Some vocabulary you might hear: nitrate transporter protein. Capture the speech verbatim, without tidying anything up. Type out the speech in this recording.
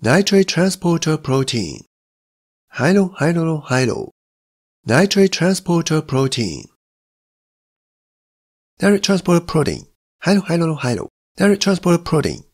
Nitrate transporter protein. Hallo, hallo, hallo. Nitrate transporter protein. Nitrate transporter protein. Hallo, hallo, hallo. Nitrate transporter protein.